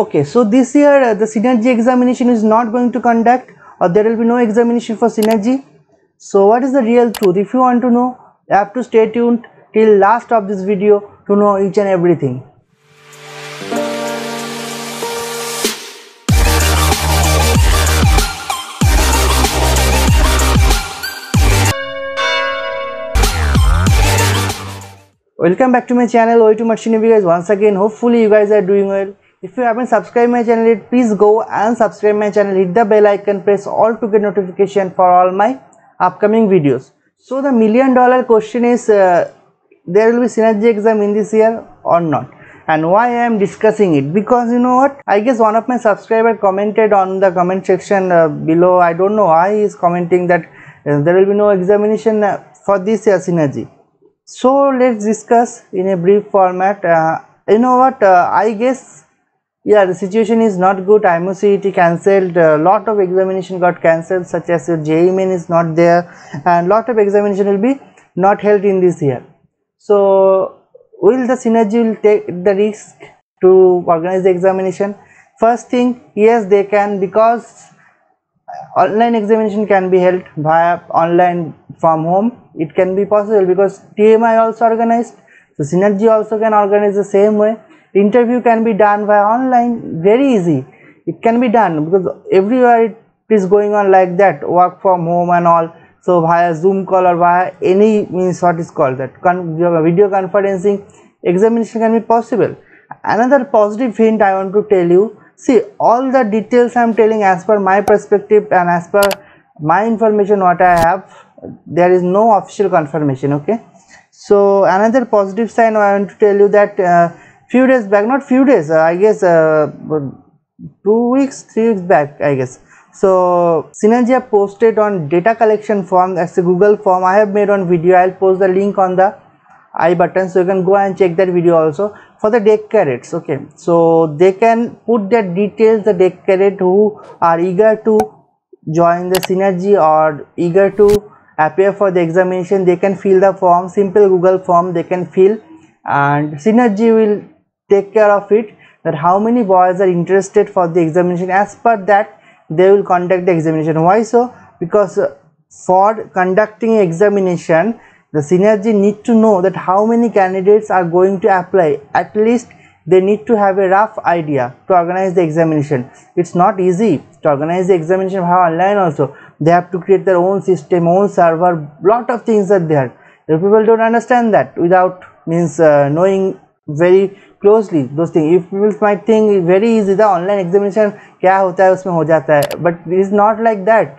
Okay, so this year the synergy examination is not going to conduct, or there will be no examination for synergy. So what is the real truth? If you want to know, you have to stay tuned till last of this video to know each and everything. Welcome back to my channel Oi To Machine guys. Once again, hopefully you guys are doing well. If you haven't subscribed my channel yet, please go and subscribe my channel, hit the bell icon, press all to get notification for all my upcoming videos. So the $1 million question is, there will be synergy exam in this year or not, and why I am discussing it, because you know what, I guess one of my subscriber commented on the comment section below. I don't know why he is commenting that there will be no examination for this year synergy. So let's discuss in a brief format. You know what, I guess yeah, the situation is not good. IMU CET cancelled, lot of examination got cancelled, such as your JEE Main is not there, and lot of examination will be not held in this year. So will the synergy will take the risk to organize the examination? First thing, yes they can, because online examination can be held via online from home. It can be possible because TMA also organized, so synergy also can organize the same way. Interview can be done via online, very easy. It can be done because everywhere it is going on like that, work from home and all. So via Zoom call or via any means what is called that video conferencing, examination can be possible. Another positive hint I want to tell you, see all the details I am telling as per my perspective and as per my information what I have. There is no official confirmation, okay? So another positive sign I want to tell you that few days back, not few days, I guess 2 weeks 3 weeks back I guess, so Synergy posted on data collection form. That's a Google form I have made on video. I'll post the link on the I button, so you can go and check that video also for the DECK cadets, okay? So they can put their details, the DECK cadet who are eager to join the synergy or eager to appear for the examination, they can fill the form, simple Google form they can fill, and synergy will take care of it, that how many boys are interested for the examination. As per that they will conduct the examination. Why so? Because for conducting examination the synergy need to know that how many candidates are going to apply. At least they need to have a rough idea to organize the examination. It's not easy to organize the examination online also. They have to create their own system, own server, lot of things are there. If people don't understand that without means knowing very closely those things, if people might think it's very easy, the online examination kya hota hai usme ho jata hai, but it is not like that.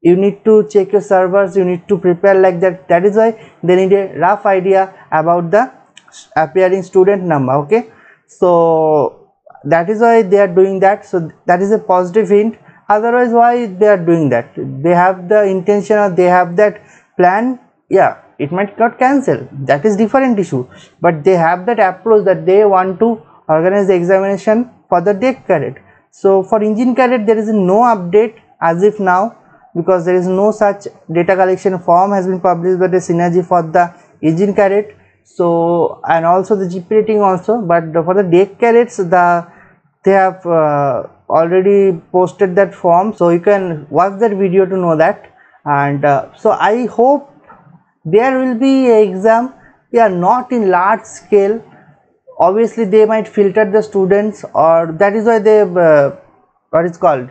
You need to check your servers, you need to prepare like that. That is why they need a rough idea about the appearing student number, okay? So that is why they are doing that. So that is a positive hint. Otherwise why they are doing that? They have the intention or they have that plan. Yeah, it might not cancel, that is different issue, but they have that approach that they want to organize the examination for the DECK cadet. So for engine cadet there is no update as if now, because there is no such data collection form has been published by the synergy for the engine cadet. So and also the GP rating also, but for the DECK cadets they have already posted that form, so you can watch that video to know that. And so I hope there will be an exam, yeah, not in large scale. Obviously they might filter the students, or that is why they what it's called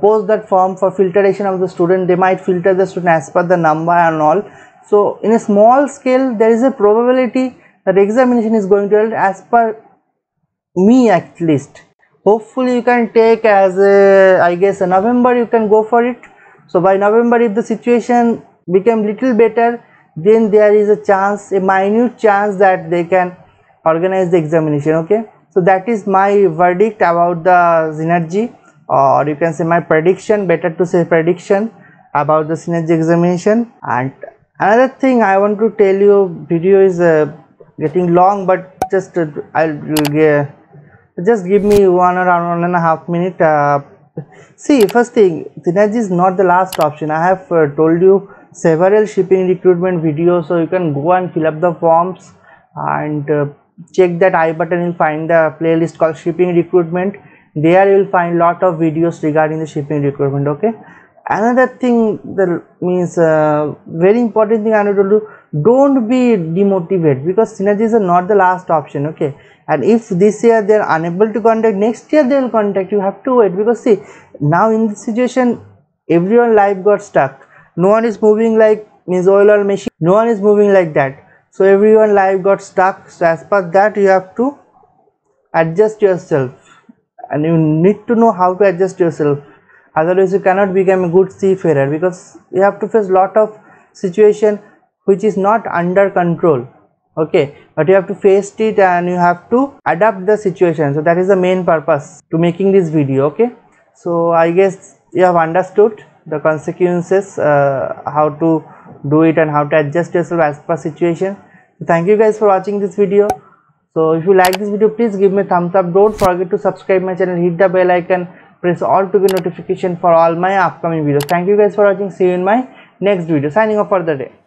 post that form for filtration of the student. They might filter the student as per the number and all. So in a small scale there is a probability that examination is going to held, as per me at least. Hopefully you can take as a, I guess a November you can go for it. So by November if the situation became little better, then there is a chance, a minute chance that they can organize the examination, okay? So that is my verdict about the synergy, or you can say my prediction, better to say prediction about the synergy examination. And another thing I want to tell you, video is getting long, but just just give me 1 or 1.5 minutes. See, first thing, synergy is not the last option. I have told you several shipping recruitment videos, so you can go and fill up the forms and check that I button, you'll find the playlist called shipping recruitment. There you'll find lot of videos regarding the shipping recruitment. Okay, another thing that means very important thing I need to do, don't be demotivated, because synergies are not the last option. Okay, and if this year they are unable to contact, next year they will contact. You have to wait, because see, now in this situation everyone life got stuck, no one is moving like means oil or machine, no one is moving like that, so everyone life got stuck. So as per that you have to adjust yourself, and you need to know how to adjust yourself, otherwise you cannot become a good seafarer, because you have to face lot of situation which is not under control. Okay, but you have to face it and you have to adapt the situation. So that is the main purpose to making this video. Okay, so I guess you have understood the consequences, how to do it and how to adjust yourself as per situation. So thank you guys for watching this video. So if you like this video, please give me a thumbs up, don't forget to subscribe my channel, hit the bell icon, press all to get notification for all my upcoming videos. Thank you guys for watching, see you in my next video. Signing off for the day.